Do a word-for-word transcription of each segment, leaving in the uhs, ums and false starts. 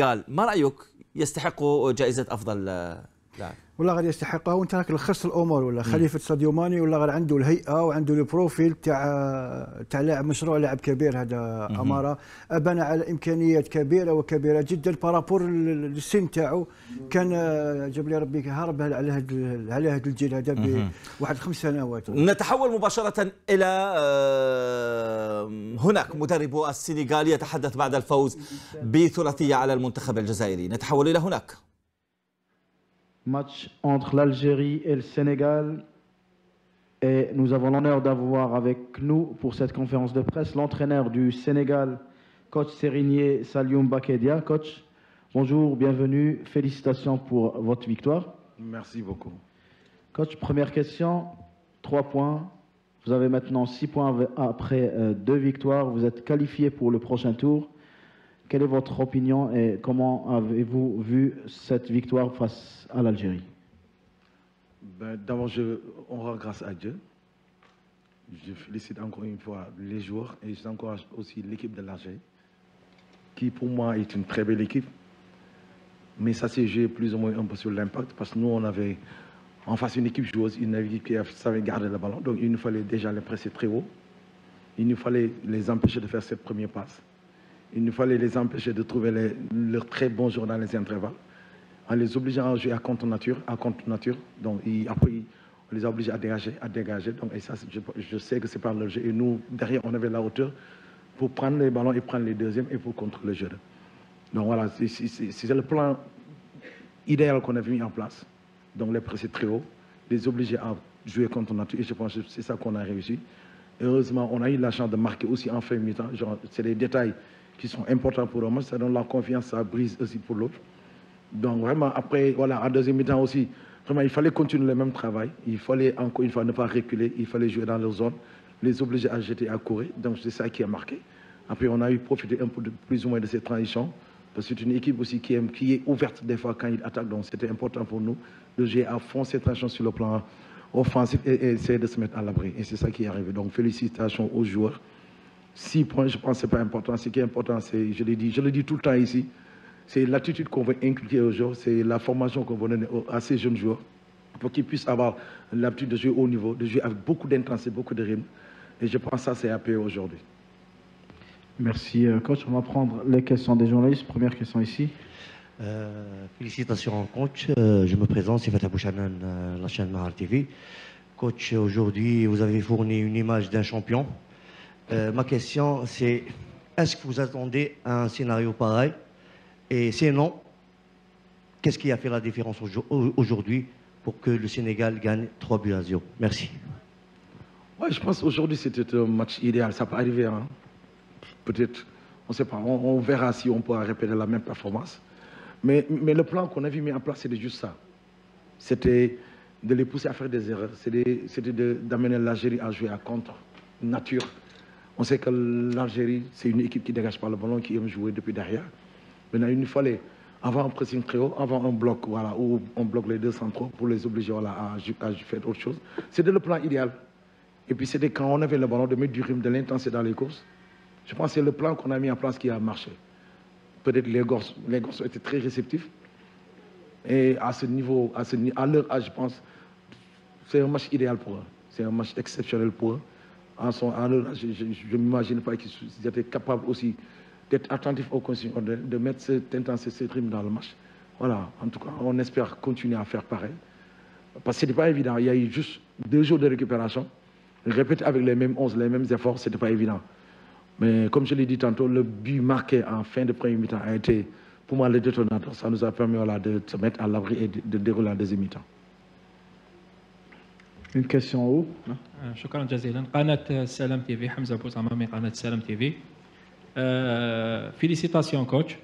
البرتغال ما رايك يستحقوا جائزه افضل لاعب؟ والله غادي يستحقها وانت راك لخصت الامور ولا خليفه ساديو ماني ولا غير عنده الهيئه وعنده البروفيل تاع تاع لاعب مشروع لاعب كبير هذا اماره ابان على امكانيات كبيره وكبيره جدا بارابور للسن تاعو كان جاب لي ربي هرب على هذا على هذا الجيل هذا بواحد خمس سنوات. نتحول مباشره الى هناك مدرب السنغال يتحدث بعد الفوز بثلاثيه على المنتخب الجزائري، نتحول الى هناك. Match entre l'Algérie et le Sénégal. Et nous avons l'honneur d'avoir avec nous pour cette conférence de presse l'entraîneur du Sénégal, coach Sérigné Salium Bakedia. Coach, bonjour, bienvenue, félicitations pour votre victoire. Merci beaucoup. Coach, première question, trois points. Vous avez maintenant six points après deux victoires. Vous êtes qualifié pour le prochain tour. Quelle est votre opinion et comment avez-vous vu cette victoire face à l'Algérie? Ben, d'abord, on rend grâce à Dieu. Je félicite encore une fois les joueurs et j'encourage aussi l'équipe de l'Algérie, qui pour moi est une très belle équipe. Mais ça s'est joué plus ou moins un peu sur l'impact parce que nous, on avait en face une équipe joueuse, une équipe qui savait garder le ballon. Donc, il nous fallait déjà les presser très haut. Il nous fallait les empêcher de faire cette première passe. Il nous fallait les empêcher de trouver les, leurs très bons jours dans les intervalles, en les obligeant à jouer à contre nature, à contre nature. Donc, et après, on les a obligés à dégager, à dégager. Donc, et ça, je, je sais que c'est par le jeu. Et nous, derrière, on avait la hauteur pour prendre les ballons et prendre les deuxièmes et pour contrôler le jeu. Donc voilà, c'est le plan idéal qu'on avait mis en place. Donc, les presser très haut, les obliger à jouer contre nature. Et je pense que c'est ça qu'on a réussi. Heureusement, on a eu la chance de marquer aussi en fin de mi-temps. C'est les détails qui sont importants pour moi, ça donne la confiance, ça brise aussi pour l'autre. Donc vraiment, après, voilà, en deuxième mi-temps aussi, vraiment, il fallait continuer le même travail, il fallait encore une fois ne pas reculer, il fallait jouer dans leur zone, les obliger à jeter, à courir, donc c'est ça qui a marqué. Après, on a eu profité un peu de, plus ou moins de ces transitions, parce que c'est une équipe aussi qui, aime, qui est ouverte des fois quand ils attaquent, donc c'était important pour nous de jouer à fond ces transitions sur le plan offensif et, et essayer de se mettre à l'abri, et c'est ça qui est arrivé. Donc félicitations aux joueurs. six points, je pense que ce n'est pas important. Ce qui est important, c'est, je le dis, je le dis tout le temps ici, c'est l'attitude qu'on veut inculquer aux joueurs, c'est la formation qu'on veut donner à ces jeunes joueurs pour qu'ils puissent avoir l'habitude de jouer au niveau, de jouer avec beaucoup d'intensité, beaucoup de rythme. Et je pense que ça, c'est à payer aujourd'hui. Merci, coach. On va prendre les questions des journalistes. Première question ici. Euh, félicitations, coach. Euh, je me présente, c'est Fatabou Chanan, euh, la chaîne Maral T V. Coach, aujourd'hui, vous avez fourni une image d'un champion. Euh, ma question, c'est est-ce que vous attendez à un scénario pareil? Et sinon, qu'est-ce qui a fait la différence aujourd'hui pour que le Sénégal gagne trois buts à zéro? Merci. Oui, je pense qu'aujourd'hui, c'était un match idéal. Ça peut arriver, hein? Peut-être, on ne sait pas. On, on verra si on pourra répéter la même performance. Mais, mais le plan qu'on avait mis en place, c'était juste ça. C'était de les pousser à faire des erreurs. C'était d'amener l'Algérie à jouer à contre nature. On sait que l'Algérie, c'est une équipe qui dégage par le ballon, qui aime jouer depuis derrière. Maintenant, il nous fallait avoir un pressing très haut, avoir un bloc, voilà, où on bloque les deux centraux pour les obliger voilà, à, à faire autre chose. C'était le plan idéal. Et puis, c'était quand on avait le ballon de mettre du rythme, de l'intensité dans les courses. Je pense que c'est le plan qu'on a mis en place qui a marché. Peut-être les gosses, les gosses étaient très réceptifs. Et à ce niveau, à, ce, à leur âge, je pense, c'est un match idéal pour eux. C'est un match exceptionnel pour eux. En son, en, je ne m'imagine pas qu'ils étaient capables aussi d'être attentifs aux consignes, de, de mettre cette intensité, cette rythme dans le match. Voilà, en tout cas, on espère continuer à faire pareil. Parce que ce n'était pas évident. Il y a eu juste deux jours de récupération. Répéter avec les mêmes onze, les mêmes efforts, ce n'était pas évident. Mais comme je l'ai dit tantôt, le but marqué en fin de premier mi-temps a été, pour moi, le détonateur. Ça nous a permis voilà, de se mettre à l'abri et de, de dérouler la deuxième mi-temps. Une question en haut. شكرا جزيلا قناة سلام تي في حمزة بوزعما من قناة سلام تي في. Félicitations coach.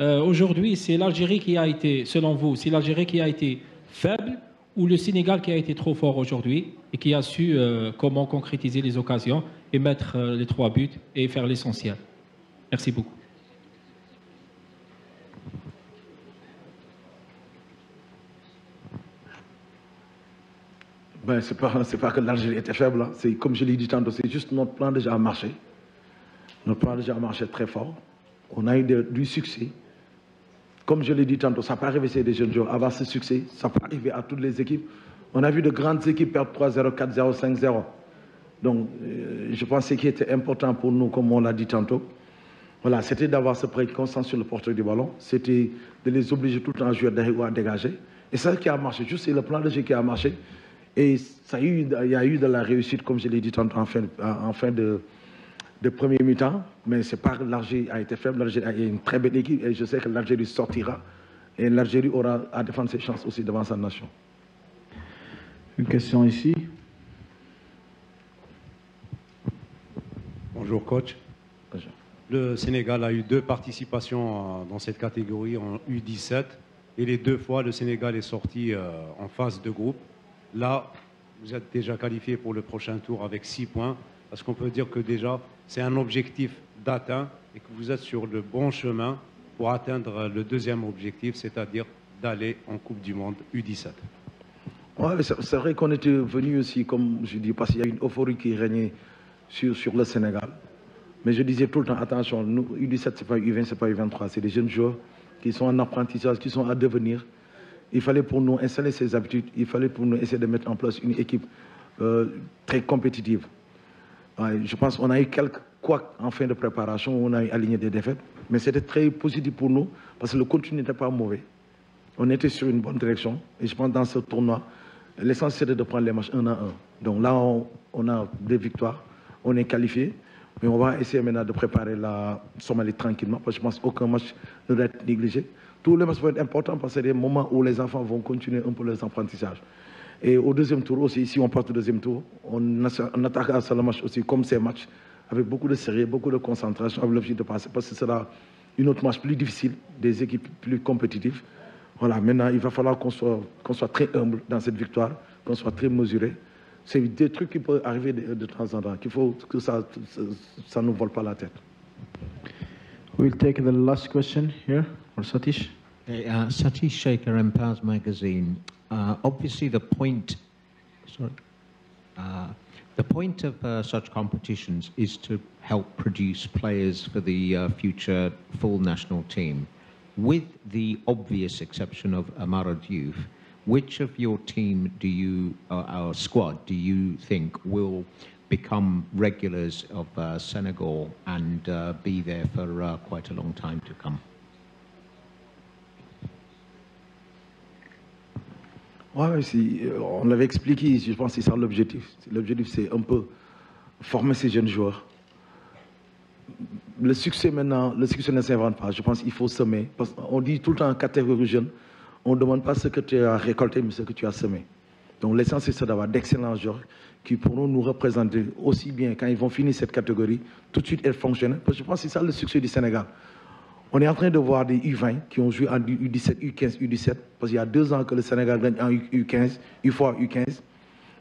Aujourd'hui, c'est l'Algérie qui a été, selon vous, c'est l'Algérie qui a été faible ou le Sénégal qui a été trop fort aujourd'hui et qui a su euh, comment concrétiser les occasions et mettre euh, les trois buts et faire l'essentiel. Merci beaucoup. Ben, c'est pas, pas que l'Algérie était faible, hein. C'est comme je l'ai dit tantôt, c'est juste notre plan déjà a marché. Notre plan déjà a marché très fort. On a eu de, du succès. Comme je l'ai dit tantôt, ça peut arriver chez des jeunes joueurs. Avoir ce succès, ça peut arriver à toutes les équipes. On a vu de grandes équipes perdre trois zéro, quatre zéro, cinq zéro. Donc, euh, je pense que ce qui était important pour nous, comme on l'a dit tantôt, voilà, c'était d'avoir ce préconcentre sur le porteur du ballon. C'était de les obliger tout le temps à jouer à dégager. Et c'est ça qui a marché. Juste, c'est le plan de jeu qui a marché. Et ça a eu, il y a eu de la réussite, comme je l'ai dit tantôt, en fin, en fin de, de premier mi-temps. Mais c'est pas l'Algérie a été faible. L'Algérie a une très belle équipe. Et je sais que l'Algérie sortira. Et l'Algérie aura à défendre ses chances aussi devant sa nation. Une question ici. Bonjour, coach. Bonjour. Le Sénégal a eu deux participations dans cette catégorie en U dix-sept. Et les deux fois, le Sénégal est sorti en phase de groupe. Là, vous êtes déjà qualifié pour le prochain tour avec six points. Parce qu'on peut dire que déjà, c'est un objectif d'atteint et que vous êtes sur le bon chemin pour atteindre le deuxième objectif, c'est-à-dire d'aller en Coupe du Monde U dix-sept. Ouais, c'est vrai qu'on était venu aussi, comme je dis, parce qu'il y a une euphorie qui régnait sur, sur le Sénégal. Mais je disais tout le temps, attention, nous, U dix-sept, c'est pas U vingt, c'est pas U vingt-trois, c'est des jeunes joueurs qui sont en apprentissage, qui sont à devenir. Il fallait pour nous installer ces habitudes, il fallait pour nous essayer de mettre en place une équipe euh, très compétitive. Ouais, je pense qu'on a eu quelques couacs en fin de préparation, on a aligné des défaites, mais c'était très positif pour nous parce que le contenu n'était pas mauvais. On était sur une bonne direction et je pense que dans ce tournoi, l'essentiel c'était de prendre les matchs un à un. Donc là, on, on a des victoires, on est qualifié. Mais on va essayer maintenant de préparer la Somalie tranquillement, parce que je pense qu'aucun match ne doit être négligé. Tous les matchs vont être importants parce que c'est des moments où les enfants vont continuer un peu leurs apprentissages. Et au deuxième tour aussi, si on passe au deuxième tour, on, on attaque à ce match aussi, comme ces matchs, avec beaucoup de sérieux, beaucoup de concentration, avec l'objectif de passer, parce que ce sera une autre match plus difficile, des équipes plus compétitives. Voilà, maintenant, il va falloir qu'on soit, qu'on soit très humble dans cette victoire, qu'on soit très mesuré. C'est des trucs qui peuvent arriver de, de temps en temps, qu'il faut que ça ça ne nous vole pas la tête. We'll take the last question here, or Satish. Hey, uh, Satish Shaker, Empower's magazine. Uh, obviously, the point, sorry, uh, the point of uh, such competitions is to help produce players for the uh, future full national team. With the obvious exception of Amara Diouf, which of your team do you, uh, our squad, do you think will become regulars of uh, Senegal and uh, be there for uh, quite a long time to come? Oui, si, on l'avait expliqué, je pense que c'est ça l'objectif. L'objectif, c'est un peu former ces jeunes joueurs. Le succès maintenant, le succès ne s'invente pas. Je pense qu'il faut semer. Parce qu'on dit tout le temps en catégorie jeune, on ne demande pas ce que tu as récolté, mais ce que tu as semé. Donc l'essentiel, c'est d'avoir d'excellents joueurs qui pourront nous représenter aussi bien quand ils vont finir cette catégorie, tout de suite être fonctionnels. Parce que je pense que c'est ça le succès du Sénégal. On est en train de voir des U vingt qui ont joué en U dix-sept, U quinze, U dix-sept. Parce qu'il y a deux ans que le Sénégal gagne en U quinze, U fois U quinze.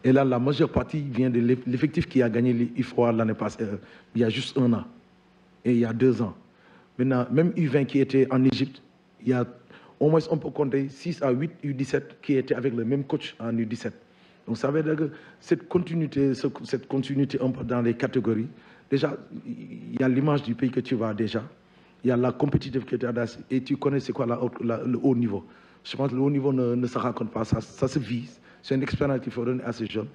Et là, la majeure partie vient de l'effectif qui a gagné l'U fois l'année passée, euh, il y a juste un an. Et il y a deux ans. Maintenant, même U vingt qui était en Égypte, il y a... Au moins, on peut compter six à huit U dix-sept qui étaient avec le même coach en U dix-sept. Donc, ça veut dire que cette continuité, cette continuité dans les catégories, déjà, il y a l'image du pays que tu vas déjà, il y a la compétitivité que tu as, et tu connais c'est quoi la, la, le haut niveau. Je pense que le haut niveau ne, ne se raconte pas, ça, ça se vise. C'est une expérience qu'il faut donner à ces jeunes.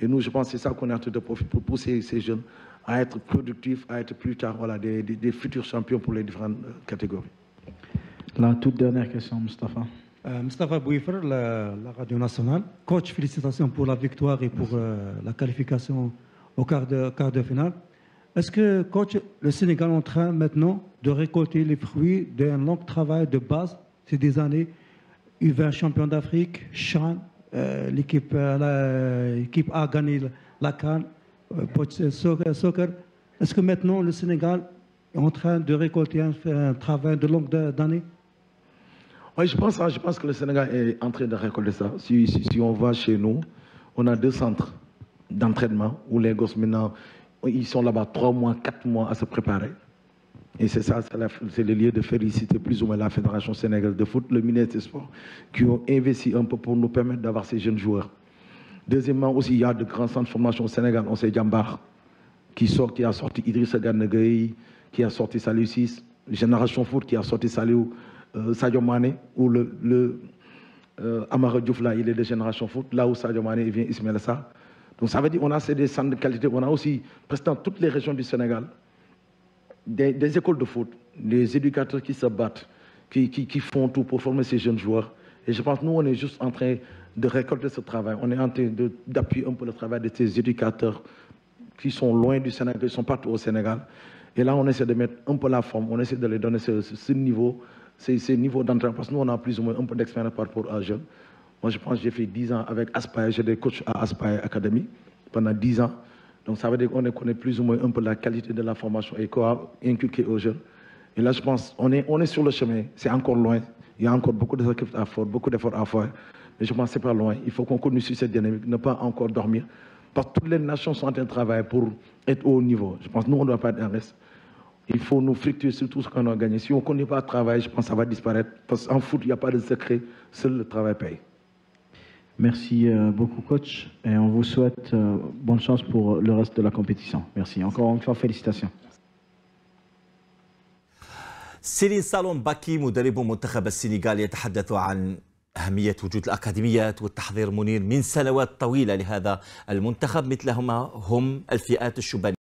Et nous, je pense que c'est ça qu'on est en train de profiter pour pousser ces jeunes à être productifs, à être plus tard voilà, des, des, des futurs champions pour les différentes catégories. La toute dernière question, Mustafa. Euh, Mustafa Bouifer, la, la Radio Nationale. Coach, félicitations pour la victoire et pour euh, la qualification au quart de, quart de finale. Est-ce que, coach, le Sénégal est en train maintenant de récolter les fruits d'un long travail de base ces des années U vingt champion d'Afrique, Chan, euh, l'équipe euh, a gagné la CAN, euh, soccer. Est-ce que maintenant le Sénégal est en train de récolter un, un travail de longue d'année? Oui, je pense, je pense que le Sénégal est en train de récolter ça. Si, si, si on va chez nous, on a deux centres d'entraînement où les gosses maintenant, ils sont là-bas trois mois, quatre mois à se préparer. Et c'est ça, c'est le lieu de féliciter plus ou moins la Fédération sénégalaise de foot, le ministère des Sports, qui ont investi un peu pour nous permettre d'avoir ces jeunes joueurs. Deuxièmement aussi, il y a de grands centres de formation au Sénégal. On sait Djambar, qui, sort, qui a sorti Idrissa Ganegui, qui a sorti Salou six, Génération Foot, qui a sorti Salou euh, Sadio Mané ou le, le euh, Amara Diouf, là, il est de Génération Foot, là où Sadio Mané vient, Ismaël Sarr. Donc ça veut dire qu'on a des centres de qualité, on a aussi, presque dans toutes les régions du Sénégal, des, des écoles de foot, des éducateurs qui se battent, qui, qui, qui font tout pour former ces jeunes joueurs. Et je pense que nous, on est juste en train de récolter ce travail, on est en train d'appuyer un peu le travail de ces éducateurs qui sont loin du Sénégal, qui sont partout au Sénégal. Et là, on essaie de mettre un peu la forme, on essaie de leur donner ce, ce, ce niveau, ces, ces niveaux d'entraînement, parce que nous, on a plus ou moins un peu d'expérience par rapport à jeunes. Moi, je pense que j'ai fait dix ans avec Aspire, j'ai des coachs à Aspire Academy pendant dix ans. Donc, ça veut dire qu'on connaît plus ou moins un peu la qualité de la formation et qu'on a inculqué aux jeunes. Et là, je pense qu'on est, on est sur le chemin, c'est encore loin. Il y a encore beaucoup de sacrifices à faire, beaucoup d'efforts à faire. Mais je pense que ce n'est pas loin. Il faut qu'on continue sur cette dynamique, ne pas encore dormir. Parce que toutes les nations sont en train de travailler pour être au haut niveau. Je pense que nous, on ne doit pas être en reste. Il faut nous fructuer sur tout ce qu'on a gagné. Si on ne connaît pas le travail, je pense que ça va disparaître. Parce qu'en foot, il n'y a pas de secret. Seul le travail paye. Merci beaucoup, coach. Et on vous souhaite bonne chance pour le reste de la compétition. Merci. Encore une fois, félicitations. سيرين سالون باكي مدرب منتخب السنغال يتحدث عن أهمية وجود الأكاديميات والتحضير منير من سنوات طويلة لهذا المنتخب مثلهما هم الفئات الشبانية.